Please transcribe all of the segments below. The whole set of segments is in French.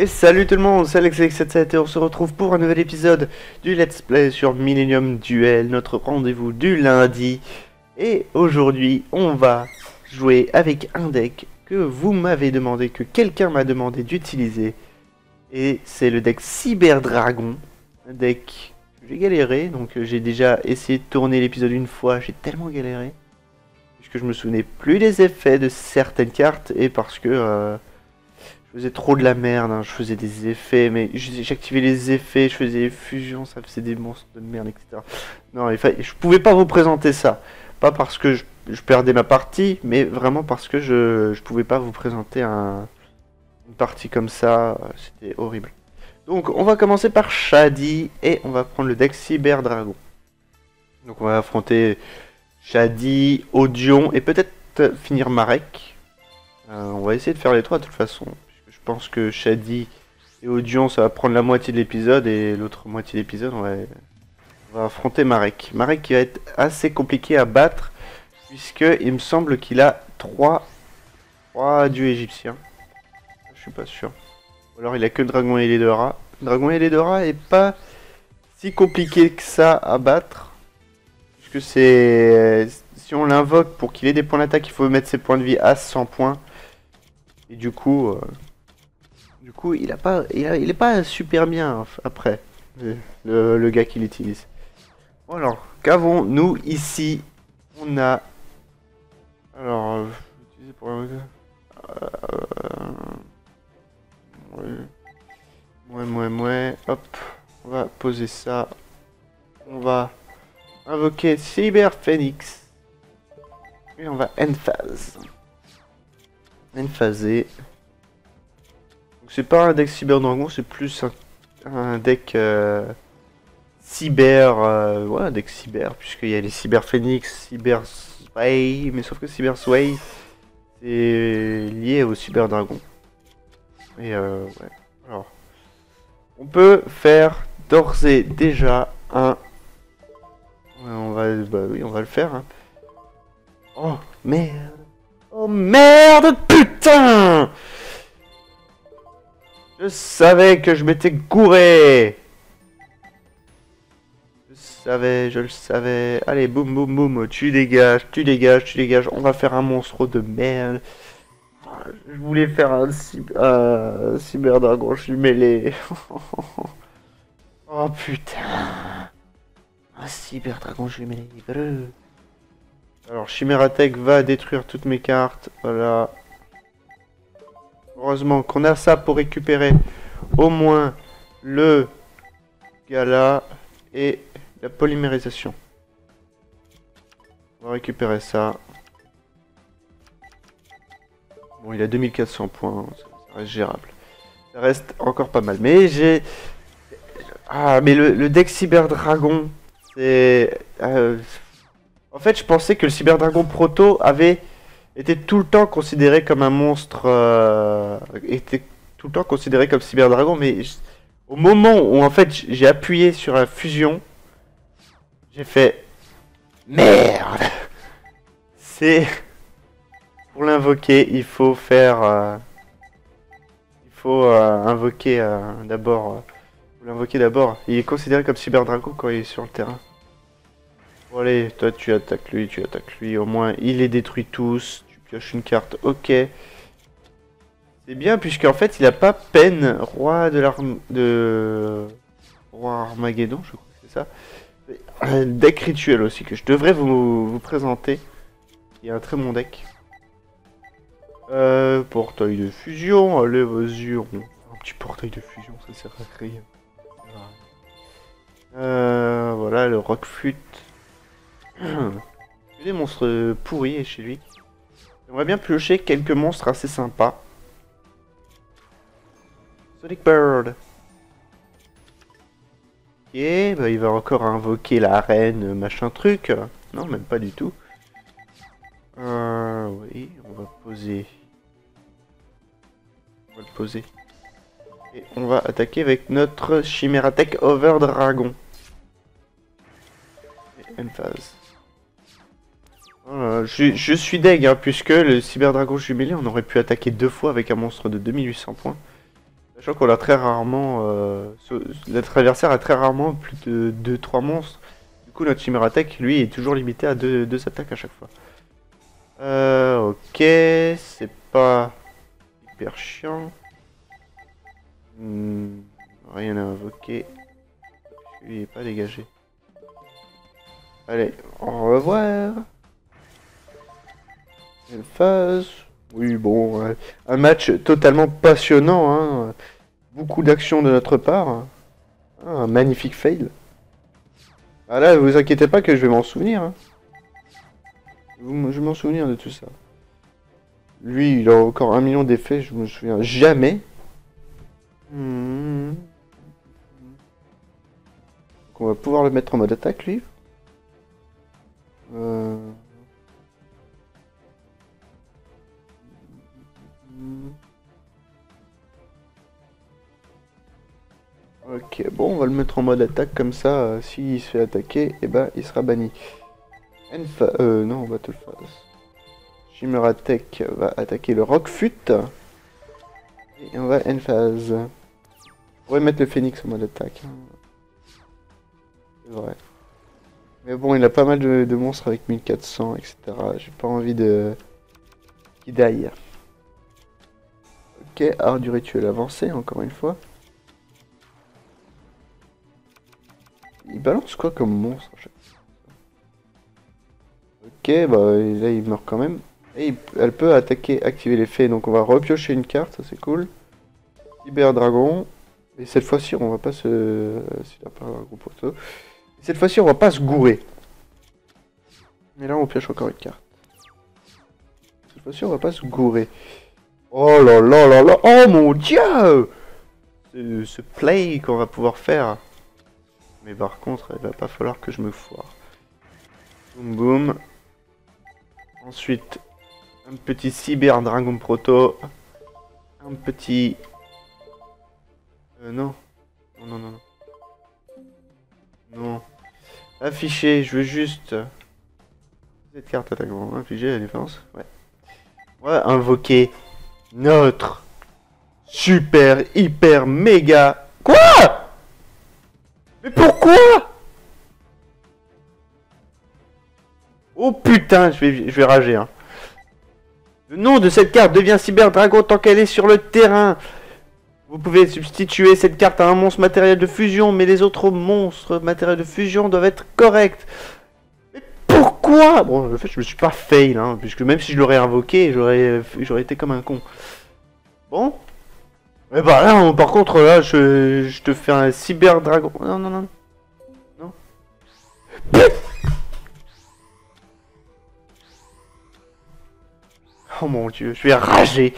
Et salut tout le monde, c'est AlexX77 et on se retrouve pour un nouvel épisode du Let's Play sur Millennium Duel, notre rendez-vous du lundi. Et aujourd'hui, on va jouer avec un deck que vous m'avez demandé, que quelqu'un m'a demandé d'utiliser. Et c'est le deck Cyber Dragon, un deck que j'ai galéré, donc j'ai déjà essayé de tourner l'épisode une fois, j'ai tellement galéré. Puisque je me souvenais plus des effets de certaines cartes et parce que... je faisais trop de la merde, hein. Je faisais des effets, mais j'activais les effets, je faisais les fusions, ça faisait des monstres de merde, etc. Non, je pouvais pas vous présenter ça. Pas parce que je perdais ma partie, mais vraiment parce que je pouvais pas vous présenter une partie comme ça, c'était horrible. Donc on va commencer par Shadi, et on va prendre le deck Cyber Dragon. Donc on va affronter Shadi, Odion, et peut-être finir Marek. On va essayer de faire les trois de toute façon. Je pense que Shadi et Odion, ça va prendre la moitié de l'épisode, et l'autre moitié de l'épisode on va affronter Marek. Marek qui va être assez compliqué à battre, puisque il me semble qu'il a 3 dieux égyptiens. Je suis pas sûr. Ou alors il a que le dragon ailé de Ra. Le dragon ailé de Ra est pas si compliqué que ça à battre, puisque c'est... Si on l'invoque, pour qu'il ait des points d'attaque, il faut mettre ses points de vie à 100 points. Et du coup, il est pas super bien après le gars qui l'utilise. Voilà. Qu'avons-nous ici? On a Hop, on va poser ça. On va invoquer Cyber Phoenix et on va Enphaser. Donc c'est pas un deck Cyber Dragon, c'est plus un deck cyber, ouais, un deck cyber, puisqu'il y a les Cyber Phoenix, Cyber Sway, mais sauf que Cyber Sway c'est lié au Cyber Dragon. Et ouais. Alors, on peut faire d'ores et déjà un... Ouais, on va le faire. Hein. Oh merde. Oh merde, putain! Je savais que je m'étais gouré! Je le savais. Allez, boum, boum, boum, tu dégages. On va faire un monstre de merde. Je voulais faire un Cyber Dragon, je suis mêlé. Oh putain! Un Cyber Dragon, je suis mêlé. Alors, Chimera Tech va détruire toutes mes cartes, voilà. Heureusement qu'on a ça pour récupérer au moins le gala et la polymérisation. On va récupérer ça. Bon, il a 2400 points, ça reste gérable. Ça reste encore pas mal, mais j'ai... Ah, mais le deck Cyber Dragon, c'est... En fait, je pensais que le Cyber Dragon Proto avait été tout le temps considéré comme un monstre, était tout le temps considéré comme Cyber Dragon, mais au moment où en fait j'ai appuyé sur la fusion, j'ai fait merde. C'est pour l'invoquer, il faut faire, invoquer d'abord, l'invoquer d'abord. Il est considéré comme Cyber Dragon quand il est sur le terrain. Bon allez, toi tu attaques lui, au moins il les détruit tous, tu pioches une carte, ok. C'est bien puisqu'en fait il a pas peine, roi de l'arme de... Roi Armageddon, je crois que c'est ça. Un deck rituel aussi que je devrais vous présenter. Il y a un très bon deck. Portail de fusion, allez vas-y, un petit portail de fusion, ça sert à rien. Voilà le Rockflute. Des monstres pourris chez lui. J'aimerais bien piocher quelques monstres assez sympas. Sonic Bird. Ok, bah il va encore invoquer la reine machin truc. Non, même pas du tout. Oui, on va poser. On va le poser. Et on va attaquer avec notre Chimera Tech Over Dragon. Et Enphase. Je suis deg, hein, puisque le Cyber Dragon jumelé, on aurait pu attaquer deux fois avec un monstre de 2800 points. Je Sachant qu'on a très rarement... notre adversaire a très rarement plus de 2-3 monstres. Du coup, notre Chimera Tech, lui, est toujours limité à 2 attaques à chaque fois. Ok, c'est pas hyper chiant. Rien à invoquer. Il est pas dégagé. Allez, au revoir. Une phase. Oui, bon, un match totalement passionnant, hein. Beaucoup d'action de notre part. Ah, un magnifique fail. Ah là, vous inquiétez pas que je vais m'en souvenir, hein. Je vais m'en souvenir de tout ça. Lui, il a encore 1 million d'effets, je me souviens jamais. Donc on va pouvoir le mettre en mode attaque, lui. Ok, bon, on va le mettre en mode attaque, comme ça, s'il se fait attaquer, eh ben, il sera banni. Non, on va te le faire. Chimera Tech va attaquer le Roquefut. Et on va Enphase. On pourrait mettre le Phoenix en mode attaque. C'est vrai. Mais bon, il a pas mal de monstres avec 1400, etc. J'ai pas envie de... qu'il die. Ok, art du rituel avancé, encore une fois. Il balance quoi comme monstre? Ok, bah là il meurt quand même. Et elle peut attaquer, activer l'effet. Donc on va repiocher une carte, ça c'est cool. Cyber Dragon. Et cette fois-ci on va pas se... Cette fois-ci on va pas se gourer. Mais là on pioche encore une carte. Cette fois-ci on va pas se gourer. Oh là là là là. Oh mon dieu. Ce play qu'on va pouvoir faire. Mais par contre, il va pas falloir que je me foire. Boum boum. Ensuite, un petit cyber dragon proto. Un petit... Non. Afficher, je veux juste... Cette carte attaque, afficher la défense. Ouais. On va invoquer notre super, hyper, méga... Quoi ? Mais pourquoi? Oh putain, je vais rager, hein. Le nom de cette carte devient Cyber Dragon tant qu'elle est sur le terrain. Vous pouvez substituer cette carte à un monstre matériel de fusion, mais les autres monstres matériels de fusion doivent être corrects. Mais pourquoi? Bon, en fait, je me suis pas fail, hein, puisque même si je l'aurais invoqué, j'aurais été comme un con. Bon. Mais bah là, on, par contre, là, je te fais un cyber dragon. Non. Oh mon dieu, je vais rager.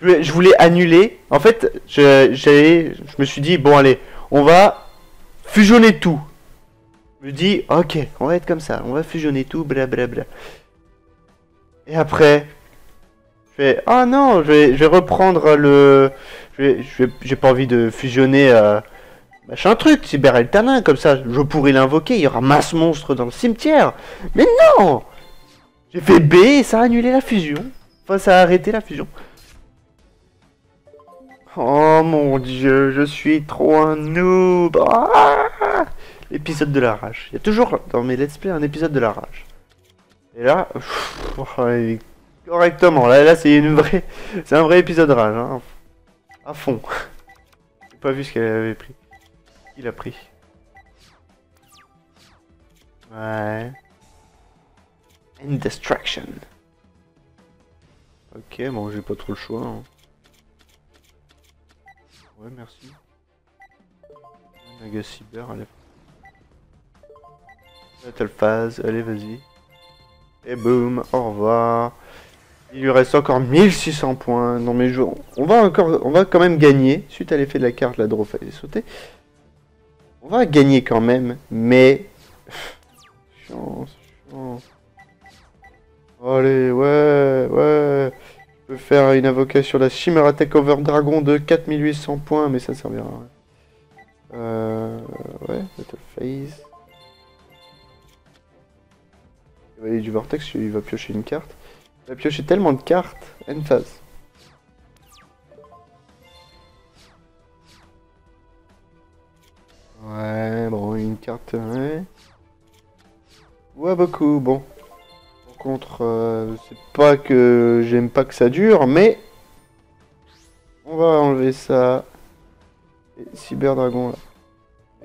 Je voulais annuler. En fait, je me suis dit, bon allez, on va fusionner tout. Je me dis, ok, on va être comme ça. On va fusionner tout, blablabla. Et après... Ah non, je vais reprendre le... J'ai pas envie de fusionner machin truc, Cyber Eltanin, comme ça je pourrais l'invoquer, il y aura masse monstre dans le cimetière. Mais non! J'ai fait B et ça a annulé la fusion. Enfin, ça a arrêté la fusion. Oh mon dieu, je suis trop un noob. Ah, l'épisode de la rage. Il y a toujours dans mes let's play un épisode de la rage. Et là... correctement, là c'est une vraie, c'est un vrai épisode rage, hein, à fond. J'ai pas vu ce qu'elle avait pris. Il a pris. Ouais. And destruction. Ok, bon, j'ai pas trop le choix, hein. Ouais, merci. Naga cyber, allez. Battle phase, allez, vas-y. Et boum, au revoir. Il lui reste encore 1600 points dans mes jours. On va quand même gagner. Suite à l'effet de la carte, la draw fallait sauter. On va gagner quand même, mais... Chance. Allez, ouais. Je peux faire une invocation sur la Chimera Tech Over Dragon de 4800 points, mais ça servira à rien. Ouais, Battle Phase. Cavalier du Vortex, il va piocher une carte. Il va piocher tellement de cartes, Enphase. Ouais, bon, une carte, ouais. Ouais, beaucoup, bon. Par contre, c'est pas que j'aime pas que ça dure, mais... On va enlever ça. Et Cyber Dragon, là.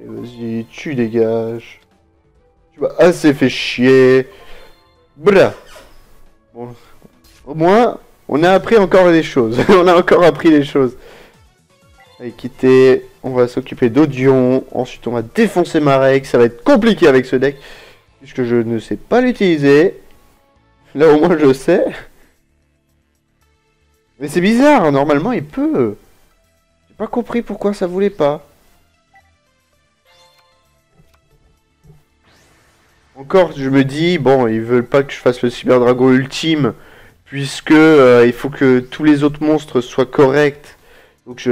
Et vas-y, tu dégages. Tu m'as assez fait chier. Blah. Bon, au moins, on a appris encore des choses. On a encore appris des choses. Allez, quitter. On va s'occuper d'Odion. Ensuite, on va défoncer Marek. Ça va être compliqué avec ce deck, puisque je ne sais pas l'utiliser. Là, au moins, je sais. Mais c'est bizarre, normalement il peut. J'ai pas compris pourquoi ça voulait pas. Encore, je me dis, bon, ils veulent pas que je fasse le Cyber Dragon ultime, puisque il faut que tous les autres monstres soient corrects. Donc,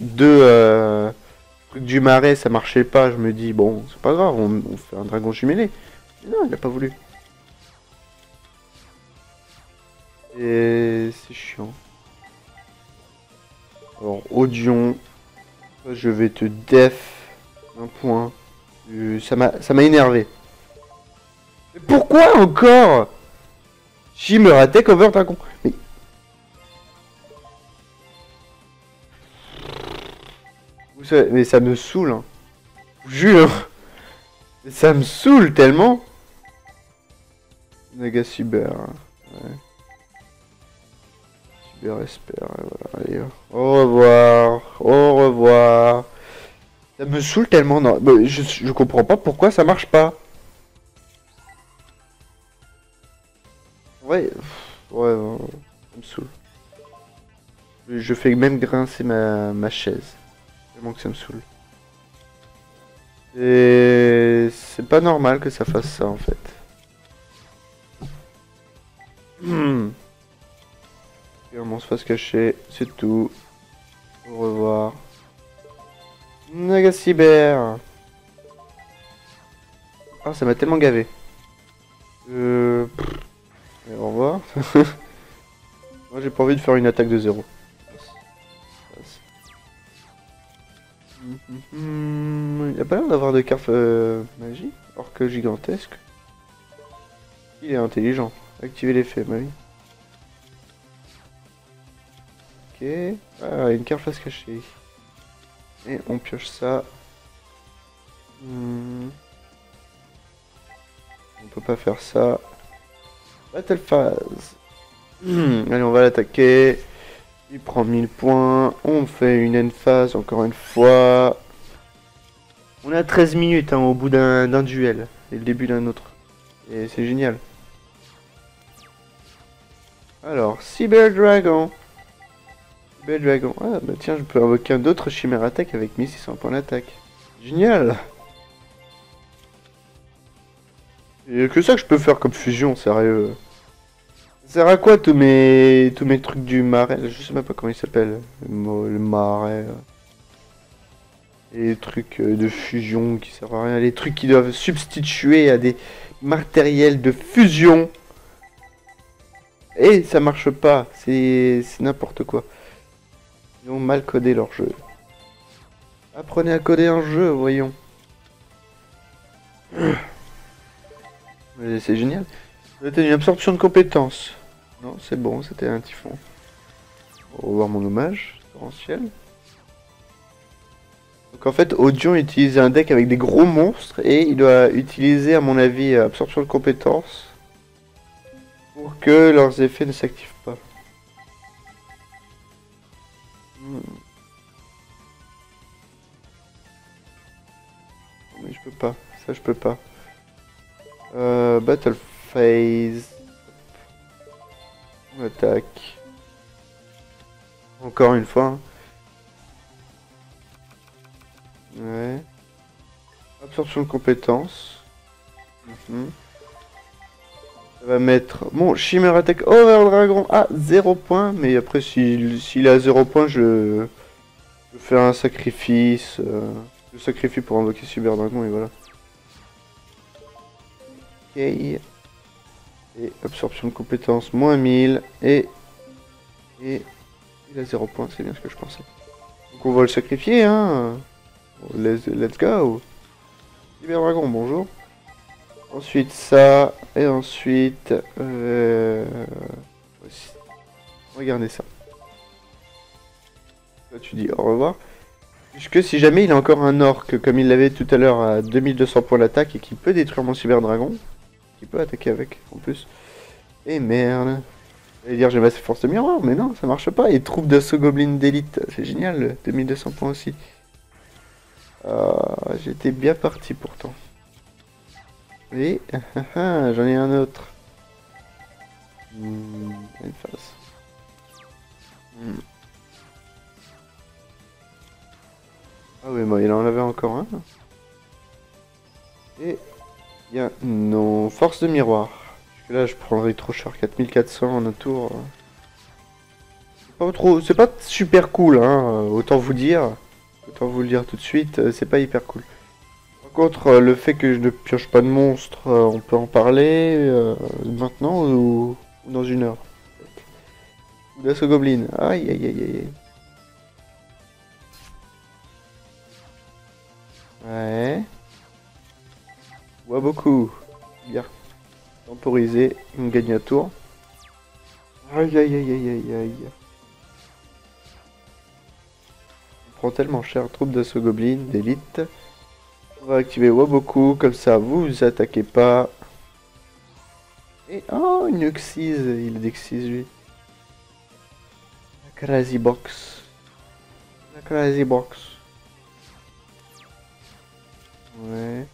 deux trucs du marais, ça marchait pas. Je me dis, bon, c'est pas grave, on fait un dragon jumelé. Mais non, il a pas voulu. Et c'est chiant. Alors, Odion, je vais te def un point. Ça m'a énervé. Mais pourquoi encore Shimmer Attack Over Dragon? Mais... Mais ça me saoule, hein. Je vous jure. Mais ça me saoule tellement. Naga Cyber. Ouais. Espère, voilà. Allez, au revoir, au revoir. Ça me saoule tellement, non. Mais je comprends pas pourquoi ça marche pas. Ouais, ouais, ça me saoule. Je fais même grincer ma chaise. Tellement que ça me saoule. Et c'est pas normal que ça fasse ça en fait. On se fasse cacher, c'est tout. Au revoir. Naga Cyber. Ah, ça m'a tellement gavé. Allez, au revoir. Moi, j'ai pas envie de faire une attaque de 0. Il a pas l'air d'avoir de carte magie, or que gigantesque. Il est intelligent. Activer l'effet, ma vie. Ok, ah, une carte face cachée. Et on pioche ça. On peut pas faire ça. Battle phase. Allez, on va l'attaquer. Il prend 1000 points. On fait une end phase encore une fois. On a 13 minutes hein, au bout d'un duel. Et le début d'un autre. Et c'est génial. Alors, Cyber Dragon. Belle dragon. Ah bah tiens, je peux invoquer un autre chimère attaque avec 1600 points d'attaque. Génial. Et que ça que je peux faire comme fusion, sérieux. Ça sert à quoi tous mes trucs du marais? Je sais même pas comment il s'appelle. Le marais. Les trucs de fusion qui servent à rien. Les trucs qui doivent substituer à des matériels de fusion. Et ça marche pas. C'est n'importe quoi. Ils ont mal codé leur jeu. Apprenez à coder un jeu, voyons. Mais c'est génial. C'était une absorption de compétences. Non, c'est bon, c'était un typhon. On va voir mon hommage, torrentiel. Donc en fait, Odion utilise un deck avec des gros monstres et il doit utiliser, à mon avis, absorption de compétences pour que leurs effets ne s'activent pas. Mais je peux pas, ça je peux pas. Battle phase. On attaque. Encore une fois. Ouais. Absorption de compétences. Ça va mettre mon Chimera Attack Over Dragon à 0 points. Mais après, s'il est à 0 points, je fais un sacrifice. Je sacrifie pour invoquer Cyber Dragon et voilà. Ok. Et absorption de compétences, moins 1000. Et il a 0 points, c'est bien ce que je pensais. Donc on va le sacrifier, hein. Let's go. Cyberdragon, bonjour. Ensuite ça, et ensuite... Regardez ça. Là tu dis au revoir. Puisque si jamais il a encore un orc, comme il l'avait tout à l'heure à 2200 points d'attaque, et qui peut détruire mon cyberdragon, qui peut attaquer avec en plus. Et merde. J'allais dire j'ai ma force de miroir, mais non, ça marche pas. Et troupe d'assaut goblin d'élite, c'est génial, 2200 points aussi. J'étais bien parti pourtant. Et j'en ai un autre. Une face. Ah oui, moi il en avait encore un. Et bien non, force de miroir. Parce que là je prendrais trop cher, 4400 en un tour. C'est pas super cool, hein. Autant vous le dire tout de suite, c'est pas hyper cool. Par contre, le fait que je ne pioche pas de monstres, on peut en parler maintenant ou dans une heure. Ou d'assaut goblin. Aïe aïe aïe aïe. Ouais. Ouais, beaucoup. Bien. Temporiser, on gagne un tour. Aïe aïe aïe aïe aïe aïe. On prend tellement cher, troupe d'assaut goblin, d'élite. On va activer Waboku, comme ça vous vous attaquez pas. Et oh, une Uxise, il dexise lui. La Crazy Box. La Crazy Box. Ouais.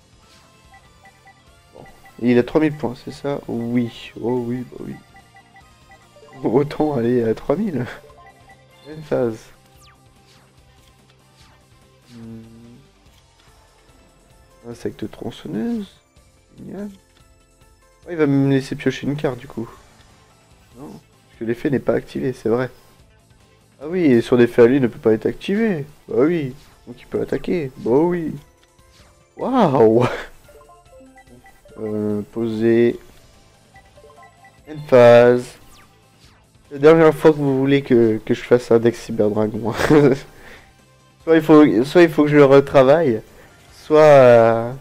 Bon. Il a 3000 points, c'est ça? Oui. Oh oui, bah oui. Autant aller à 3000. Même phase. Insecte tronçonneuse. Génial. Oh, il va me laisser piocher une carte du coup. Non. Parce que l'effet n'est pas activé, c'est vrai. Ah oui, et sur des faits à lui, il ne peut pas être activé. Bah oui. Donc il peut attaquer. Bah oui. Waouh. Poser. Une phase. La dernière fois que vous voulez que je fasse un deck cyberdragon. soit il faut que je le retravaille, soit...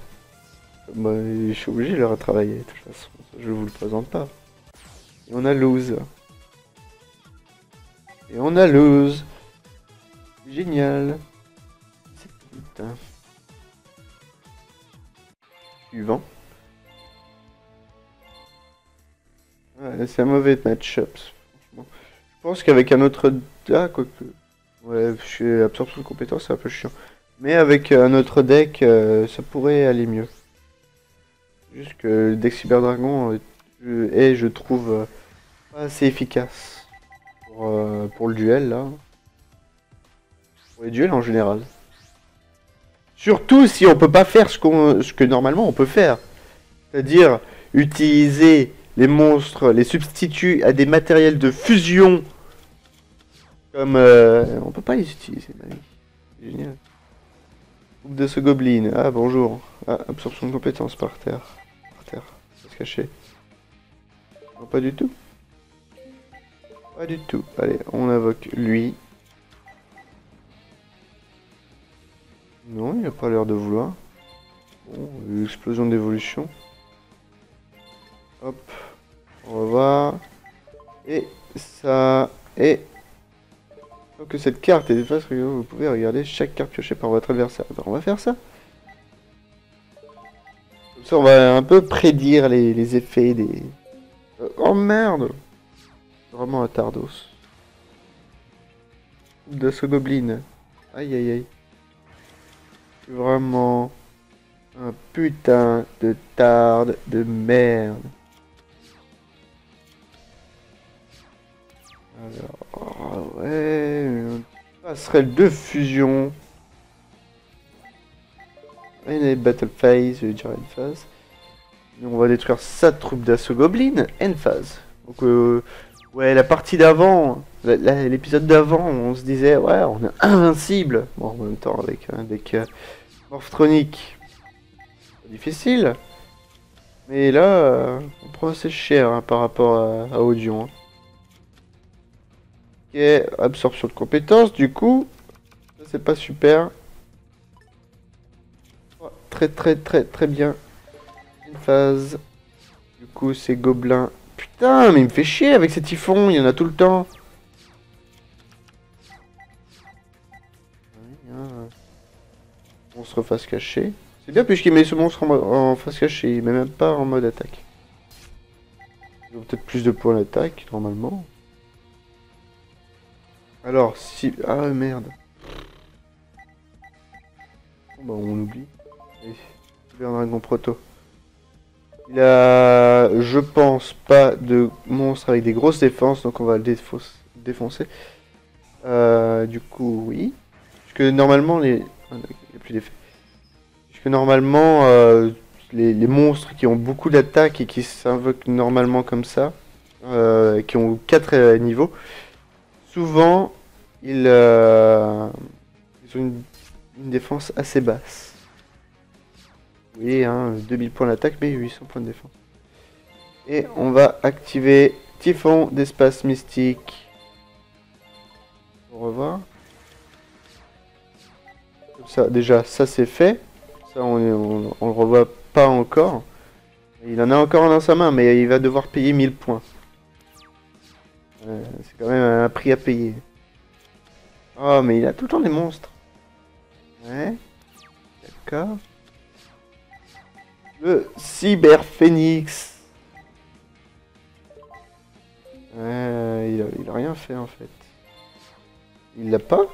Bah, je suis obligé de le retravailler de toute façon, je vous le présente pas. Et on a lose. Et on a lose. Génial. C'est putain. Suivant. Ouais, c'est un mauvais match-up. Je pense qu'avec un autre... Ah, quoique... Ouais, je suis absorption de compétences, c'est un peu chiant. Mais avec un autre deck, ça pourrait aller mieux. Juste que le deck Cyberdragon est, je trouve, pas assez efficace pour le duel, là. Pour les duels en général. Surtout si on peut pas faire ce que normalement on peut faire. C'est-à-dire utiliser les monstres, les substituts à des matériels de fusion. Comme... on peut pas les utiliser, c'est génial. Groupe de ce goblin. Ah, bonjour. Ah, absorption de compétences par terre. Par terre. Faut se cacher. Non, pas du tout. Pas du tout. Allez, on invoque lui. Non, il n'a pas l'air de vouloir. Bon, explosion d'évolution. Hop. On va voir. Et ça. Et... tant que cette carte est de face, vous pouvez regarder chaque carte piochée par votre adversaire. Alors on va faire ça. Comme ça, on va un peu prédire les effets des... Oh merde! Vraiment un Tardos. De ce goblin. Aïe aïe aïe. Vraiment un putain de tarde de merde. Alors, ouais, une passerelle de fusion. Et les battle phase, je vais dire end phase. Et on va détruire sa troupe d'assaut goblin, end phase. Donc, ouais, la partie d'avant, l'épisode d'avant, on se disait, ouais, on est invincible. Bon, en même temps, avec un deck Morphtronic, difficile. Mais là, on prend assez cher hein, par rapport à Odion. Hein. Ok, absorption de compétences, du coup, c'est pas super. très bien. Une phase. Du coup, c'est gobelin. Putain, mais il me fait chier avec ces typhons, il y en a tout le temps. Monstre face cachée. C'est bien puisqu'il met ce monstre en face cachée, il met même pas en mode attaque. Ils ont peut-être plus de points d'attaque, normalement. Alors, si... Ah, merde. Bon, bah, on oublie. Allez, super dragon proto. Il a, je pense, pas de monstre avec des grosses défenses, donc on va le défoncer. Du coup, oui. Parce que normalement, les... Ah, non, il n'y a plus d'effet. Parce que normalement... Les monstres qui ont beaucoup d'attaques et qui s'invoquent normalement comme ça, qui ont 4 niveaux, souvent ils ont une défense assez basse. Oui, hein, 2000 points d'attaque, mais 800 points de défense. Et on va activer Typhon d'espace mystique. Au revoir. Comme ça, déjà, ça c'est fait. Ça, on le revoit pas encore. Il en a encore dans sa main, mais il va devoir payer 1000 points. C'est quand même un prix à payer. Oh, mais il a tout le temps des monstres. Ouais. D'accord. Le cyberphénix. Il a rien fait en fait. Il l'a pas.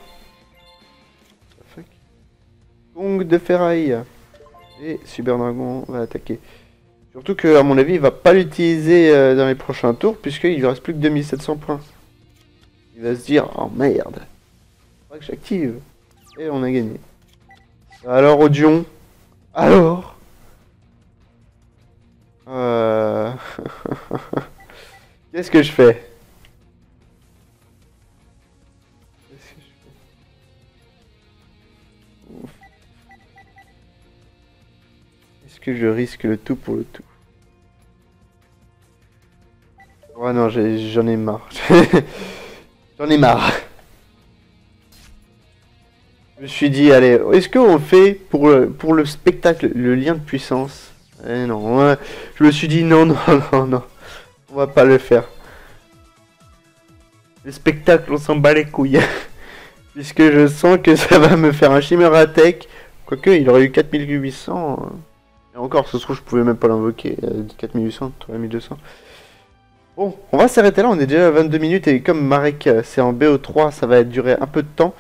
Gong de ferraille. Et Super Dragon va attaquer. Surtout que, à mon avis, il va pas l'utiliser dans les prochains tours, puisqu'il lui reste plus que 2700 points. Il va se dire, oh merde, faudra que j'active. Et on a gagné. Alors, Odion. Alors qu'est-ce que je fais? Que je risque le tout pour le tout. Oh non, j'en ai marre. J'en ai marre. Je me suis dit, allez, est-ce qu'on fait pour le spectacle le lien de puissance? Eh non, ouais, je me suis dit non, on va pas le faire. Le spectacle, on s'en bat les couilles. Puisque je sens que ça va me faire un Chimeratech. Quoique, il aurait eu 4800... Et encore, ce se trouve, je pouvais même pas l'invoquer. 4800, 3200. Bon, on va s'arrêter là. On est déjà à 22 minutes. Et comme Marek, c'est en BO3, ça va durer un peu de temps.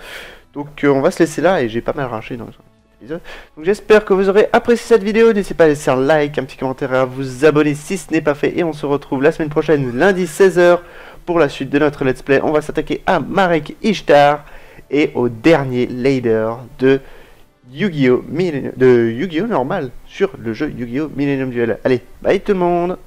Donc, on va se laisser là. Et j'ai pas mal rangé dans cet épisode. Donc, j'espère que vous aurez apprécié cette vidéo. N'hésitez pas à laisser un like, un petit commentaire, à vous abonner si ce n'est pas fait. Et on se retrouve la semaine prochaine, lundi 16 h, pour la suite de notre Let's Play. On va s'attaquer à Marek Ishtar et au dernier Raider de... Yu-Gi-Oh! De Yu-Gi-Oh! Normal sur le jeu Yu-Gi-Oh! Millennium Duel. Allez, bye tout le monde!